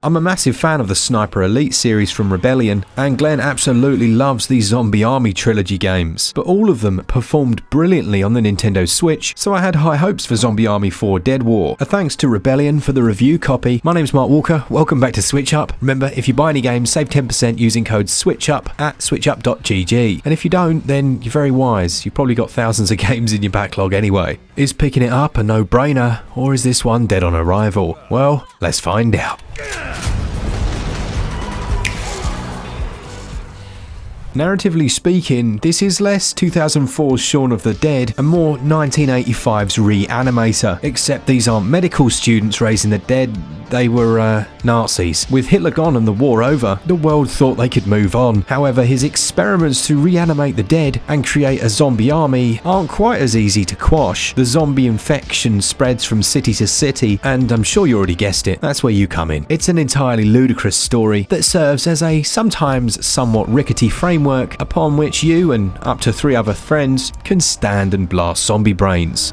I'm a massive fan of the Sniper Elite series from Rebellion, and Glenn absolutely loves the Zombie Army trilogy games, but all of them performed brilliantly on the Nintendo Switch, so I had high hopes for Zombie Army 4: Dead War. A thanks to Rebellion for the review copy. My name's Mark Walker, welcome back to SwitchUp. Remember, if you buy any games, save 10% using code SwitchUp at switchup.gg, and if you don't, then you're very wise. You've probably got thousands of games in your backlog anyway. Is picking it up a no-brainer, or is this one dead on arrival? Well, let's find out. Narratively speaking, this is less 2004's Shaun of the Dead and more 1985's Reanimator, except these aren't medical students raising the dead, they were Nazis. With Hitler gone and the war over, the world thought they could move on. However, his experiments to reanimate the dead and create a zombie army aren't quite as easy to quash. The zombie infection spreads from city to city, and I'm sure you already guessed it, that's where you come in. It's an entirely ludicrous story that serves as a sometimes somewhat rickety framework upon which you and up to 3 other friends can stand and blast zombie brains.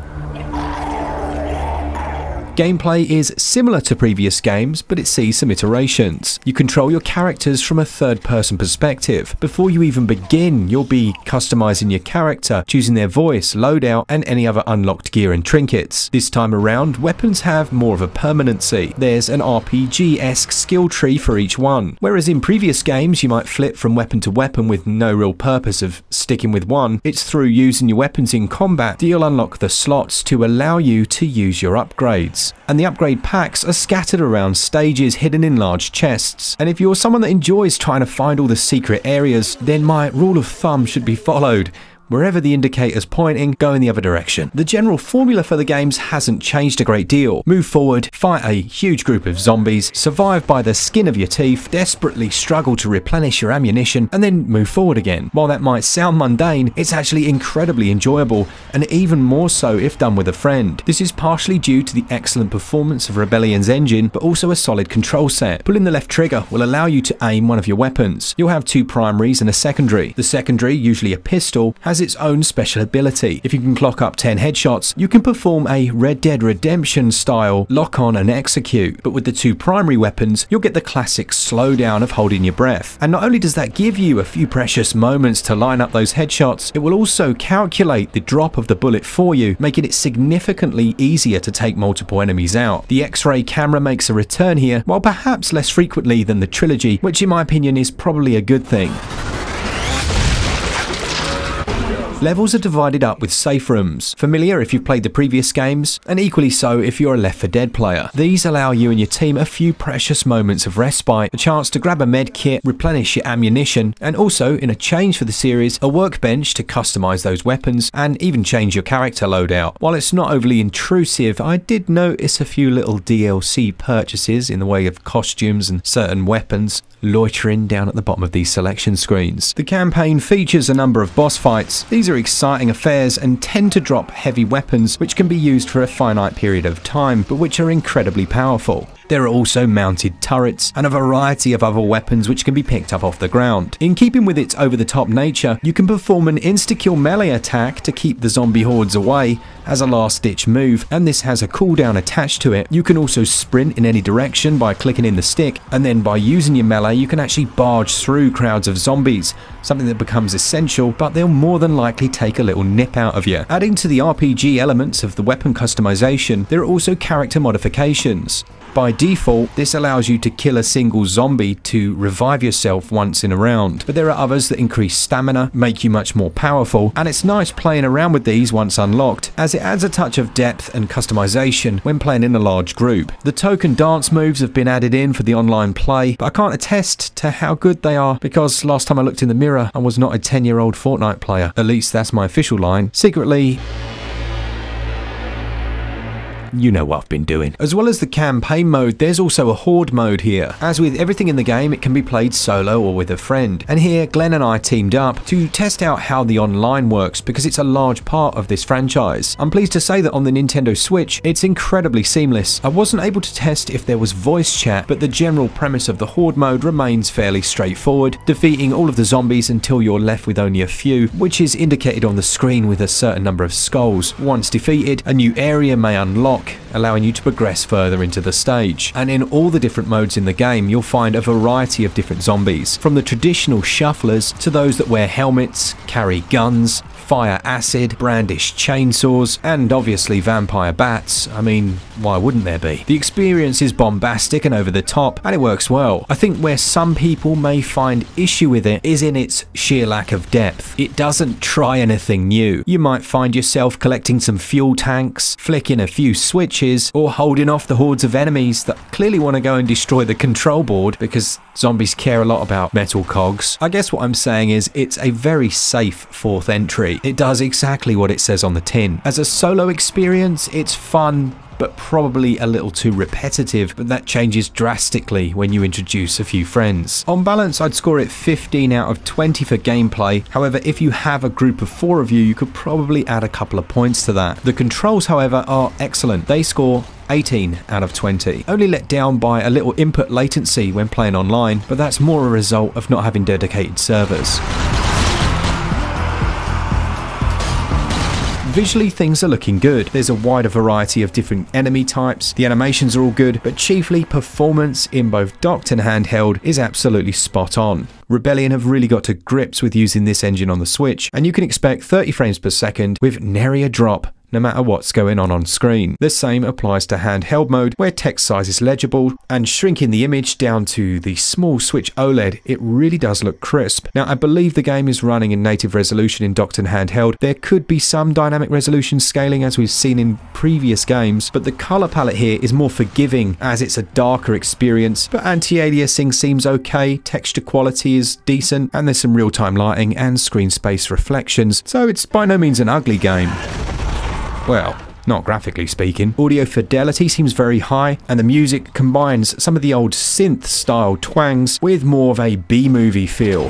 Gameplay is similar to previous games, but it sees some iterations. You control your characters from a third-person perspective. Before you even begin, you'll be customizing your character, choosing their voice, loadout, and any other unlocked gear and trinkets. This time around, weapons have more of a permanency. There's an RPG-esque skill tree for each one. Whereas in previous games, you might flip from weapon to weapon with no real purpose of sticking with one, it's through using your weapons in combat that you'll unlock the slots to allow you to use your upgrades. And the upgrade packs are scattered around stages hidden in large chests. And if you're someone that enjoys trying to find all the secret areas, then my rule of thumb should be followed. Wherever the indicator's pointing, go in the other direction. The general formula for the games hasn't changed a great deal. Move forward, fight a huge group of zombies, survive by the skin of your teeth, desperately struggle to replenish your ammunition, and then move forward again. While that might sound mundane, it's actually incredibly enjoyable, and even more so if done with a friend. This is partially due to the excellent performance of Rebellion's engine, but also a solid control set. Pulling the left trigger will allow you to aim one of your weapons. You'll have 2 primaries and a secondary. The secondary, usually a pistol, has its own special ability. If you can clock up 10 headshots, you can perform a Red Dead Redemption style lock on and execute. But with the 2 primary weapons, you'll get the classic slowdown of holding your breath. And not only does that give you a few precious moments to line up those headshots, it will also calculate the drop of the bullet for you, making it significantly easier to take multiple enemies out. The X-ray camera makes a return here, while perhaps less frequently than the trilogy, which in my opinion is probably a good thing. Levels are divided up with safe rooms, familiar if you've played the previous games, and equally so if you're a Left 4 Dead player. These allow you and your team a few precious moments of respite, a chance to grab a med kit, replenish your ammunition, and also, in a change for the series, a workbench to customize those weapons and even change your character loadout. While it's not overly intrusive, I did notice a few little DLC purchases in the way of costumes and certain weapons loitering down at the bottom of these selection screens. The campaign features a number of boss fights. These are exciting affairs and tend to drop heavy weapons which can be used for a finite period of time, but which are incredibly powerful. There are also mounted turrets and a variety of other weapons which can be picked up off the ground. In keeping with its over-the-top nature, you can perform an insta-kill melee attack to keep the zombie hordes away as a last-ditch move, and this has a cooldown attached to it. You can also sprint in any direction by clicking in the stick, and then by using your melee you can actually barge through crowds of zombies, something that becomes essential, but they'll more than likely take a little nip out of you. Adding to the RPG elements of the weapon customization, there are also character modifications. By default, this allows you to kill a single zombie to revive yourself once in a round, but there are others that increase stamina, make you much more powerful, and it's nice playing around with these once unlocked, as it adds a touch of depth and customization when playing in a large group. The token dance moves have been added in for the online play, but I can't attest to how good they are, because last time I looked in the mirror, I was not a 10-year-old Fortnite player. At least that's my official line. Secretly, you know what I've been doing. As well as the campaign mode, there's also a horde mode here. As with everything in the game, it can be played solo or with a friend. And here, Glenn and I teamed up to test out how the online works, because it's a large part of this franchise. I'm pleased to say that on the Nintendo Switch, it's incredibly seamless. I wasn't able to test if there was voice chat, but the general premise of the horde mode remains fairly straightforward, defeating all of the zombies until you're left with only a few, which is indicated on the screen with a certain number of skulls. Once defeated, a new area may unlock, back, allowing you to progress further into the stage. And in all the different modes in the game, you'll find a variety of different zombies, from the traditional shufflers to those that wear helmets, carry guns, fire acid, brandish chainsaws, and obviously vampire bats. I mean, why wouldn't there be? The experience is bombastic and over the top, and it works well. I think where some people may find issue with it is in its sheer lack of depth. It doesn't try anything new. You might find yourself collecting some fuel tanks, flicking a few switches, or holding off the hordes of enemies that clearly want to go and destroy the control board because zombies care a lot about metal cogs. I guess what I'm saying is it's a very safe fourth entry. It does exactly what it says on the tin. As a solo experience, it's fun, but probably a little too repetitive, but that changes drastically when you introduce a few friends. On balance, I'd score it 15 out of 20 for gameplay. However, if you have a group of 4 of you, you could probably add a couple of points to that. The controls, however, are excellent. They score 18 out of 20. Only let down by a little input latency when playing online, but that's more a result of not having dedicated servers. Visually, things are looking good. There's a wider variety of different enemy types, the animations are all good, but chiefly performance in both docked and handheld is absolutely spot on. Rebellion have really got to grips with using this engine on the Switch, and you can expect 30 frames per second with nary a drop, no matter what's going on screen. The same applies to handheld mode, where text size is legible, and shrinking the image down to the small Switch OLED, it really does look crisp. Now, I believe the game is running in native resolution in docked and handheld. There could be some dynamic resolution scaling as we've seen in previous games, but the color palette here is more forgiving as it's a darker experience, but anti-aliasing seems okay, texture quality is decent, and there's some real-time lighting and screen space reflections, so it's by no means an ugly game. Well, not graphically speaking. Audio fidelity seems very high, and the music combines some of the old synth-style twangs with more of a B-movie feel.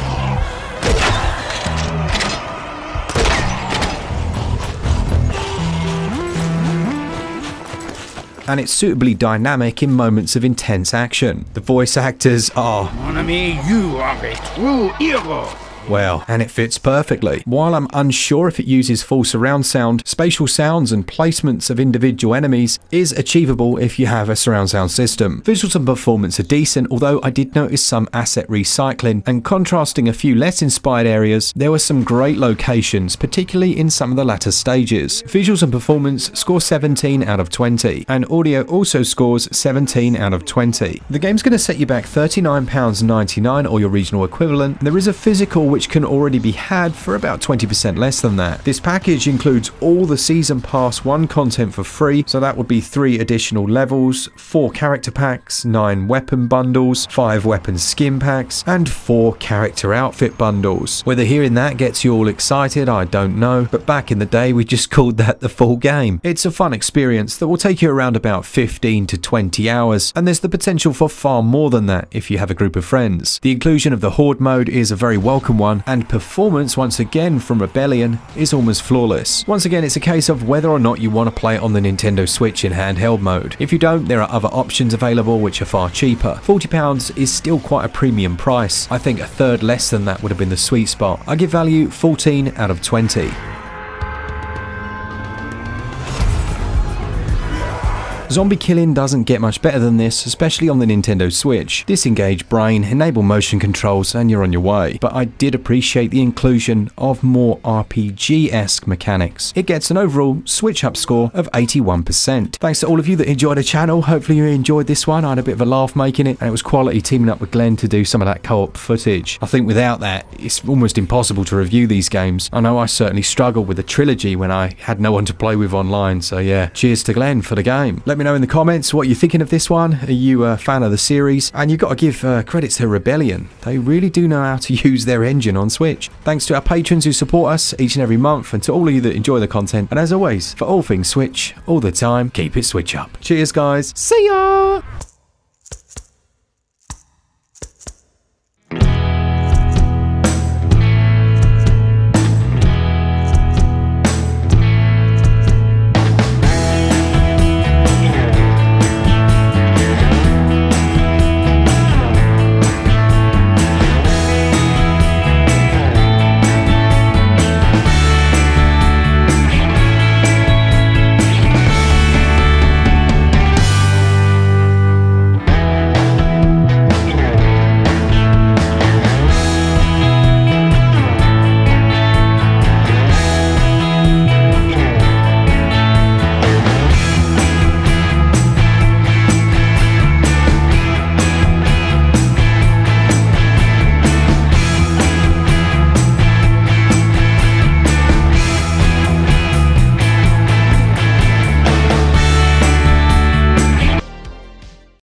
And it's suitably dynamic in moments of intense action. The voice actors are... Mon ami, you are a true hero. Well, and it fits perfectly. While I'm unsure if it uses full surround sound, spatial sounds and placements of individual enemies is achievable if you have a surround sound system. Visuals and performance are decent, although I did notice some asset recycling, and contrasting a few less inspired areas, there were some great locations, particularly in some of the latter stages. Visuals and performance score 17 out of 20, and audio also scores 17 out of 20. The game's going to set you back £39.99 or your regional equivalent, and there is a physical which can already be had for about 20% less than that. This package includes all the Season Pass 1 content for free, so that would be 3 additional levels, 4 character packs, 9 weapon bundles, 5 weapon skin packs, and 4 character outfit bundles. Whether hearing that gets you all excited, I don't know, but back in the day we just called that the full game. It's a fun experience that will take you around about 15 to 20 hours, and there's the potential for far more than that if you have a group of friends. The inclusion of the Horde mode is a very welcome one, and performance once again from Rebellion is almost flawless. Once again, it's a case of whether or not you want to play it on the Nintendo Switch in handheld mode. If you don't, there are other options available which are far cheaper. £40 is still quite a premium price. I think a third less than that would have been the sweet spot. I give value 14 out of 20. Zombie killing doesn't get much better than this, especially on the Nintendo Switch. Disengage brain, enable motion controls, and you're on your way. But I did appreciate the inclusion of more RPG-esque mechanics. It gets an overall SwitchUp score of 81%. Thanks to all of you that enjoyed the channel. Hopefully you enjoyed this one. I had a bit of a laugh making it, and it was quality teaming up with Glenn to do some of that co-op footage. I think without that, it's almost impossible to review these games. I know I certainly struggled with the trilogy when I had no one to play with online, so yeah. Cheers to Glenn for the game. Let me know in the comments what you're thinking of this one. Are you a fan of the series? And you've got to give credit to Rebellion. They really do know how to use their engine on Switch. Thanks to our patrons who support us each and every month, and to all of you that enjoy the content. And as always, for all things Switch, all the time, keep it Switch up. Cheers, guys. See ya!